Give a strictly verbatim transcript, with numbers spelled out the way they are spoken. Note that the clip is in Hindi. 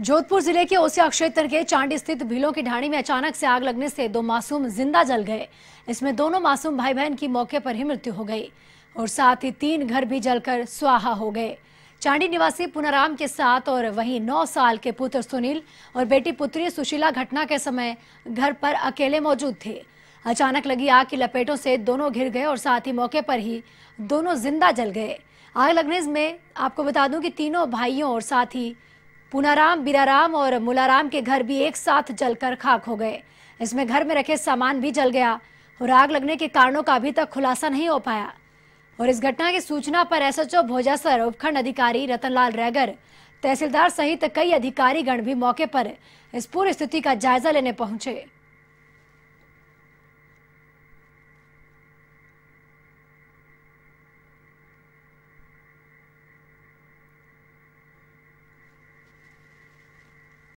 जोधपुर जिले के ओसिया क्षेत्र के चांडी स्थित भीलों की ढाणी में अचानक से आग लगने से दो मासूम जिंदा जल गए। इसमें दोनों मासूम भाई बहन की मौके पर ही मृत्यु हो गई और साथ ही तीन घर भी जलकर स्वाहा हो गए। चांडी निवासी पुनराम के साथ और वहीं नौ साल के पुत्र सुनील और बेटी पुत्री सुशीला घटना के समय घर पर अकेले मौजूद थे। अचानक लगी आग की लपेटों से दोनों घिर गए और साथ ही मौके पर ही दोनों जिंदा जल गए। आग लगने में आपको बता दूं कि तीनों भाइयों और साथ ही पुनराम, बीराराम और मुलाराम के घर भी एक साथ जलकर खाक हो गए। इसमें घर में रखे सामान भी जल गया और आग लगने के कारणों का अभी तक खुलासा नहीं हो पाया। और इस घटना की सूचना पर एस एच ओ भोजा सर, उपखंड अधिकारी रतनलाल रैगर, तहसीलदार सहित कई अधिकारी गण भी मौके पर इस पूरी स्थिति का जायजा लेने पहुंचे।